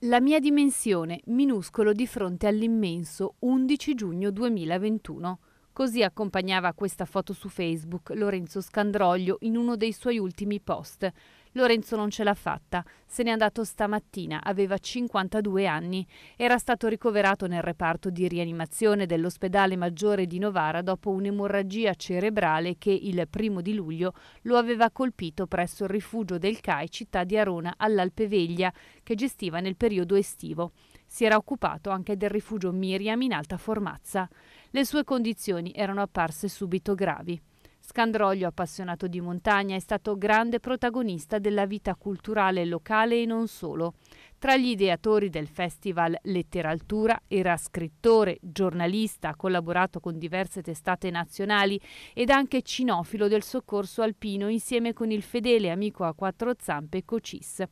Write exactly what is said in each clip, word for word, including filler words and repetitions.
La mia dimensione, minuscolo di fronte all'immenso, undici giugno duemilaventuno. Così accompagnava questa foto su Facebook Lorenzo Scandroglio in uno dei suoi ultimi post. Lorenzo non ce l'ha fatta, se n'è andato stamattina, aveva cinquantadue anni. Era stato ricoverato nel reparto di rianimazione dell'ospedale maggiore di Novara dopo un'emorragia cerebrale che il primo di luglio lo aveva colpito presso il rifugio del C A I città di Arona all'Alpeveglia, che gestiva nel periodo estivo. Si era occupato anche del rifugio Miriam in Alta Formazza. Le sue condizioni erano apparse subito gravi. Scandroglio, appassionato di montagna, è stato grande protagonista della vita culturale locale e non solo. Tra gli ideatori del festival Letteraltura era scrittore, giornalista, ha collaborato con diverse testate nazionali ed anche cinofilo del soccorso alpino insieme con il fedele amico a quattro zampe Cocis.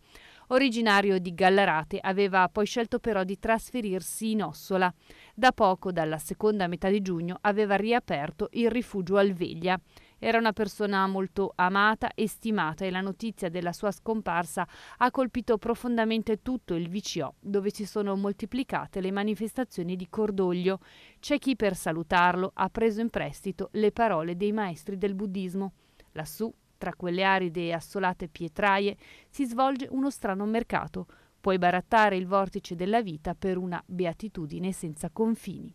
Originario di Gallarate, aveva poi scelto però di trasferirsi in Ossola. Da poco, dalla seconda metà di giugno, aveva riaperto il rifugio Alveglia. Era una persona molto amata e stimata e la notizia della sua scomparsa ha colpito profondamente tutto il V C O, dove si sono moltiplicate le manifestazioni di cordoglio. C'è chi per salutarlo ha preso in prestito le parole dei maestri del buddismo. Lassù, tra quelle aride e assolate pietraie, si svolge uno strano mercato. Puoi barattare il vortice della vita per una beatitudine senza confini.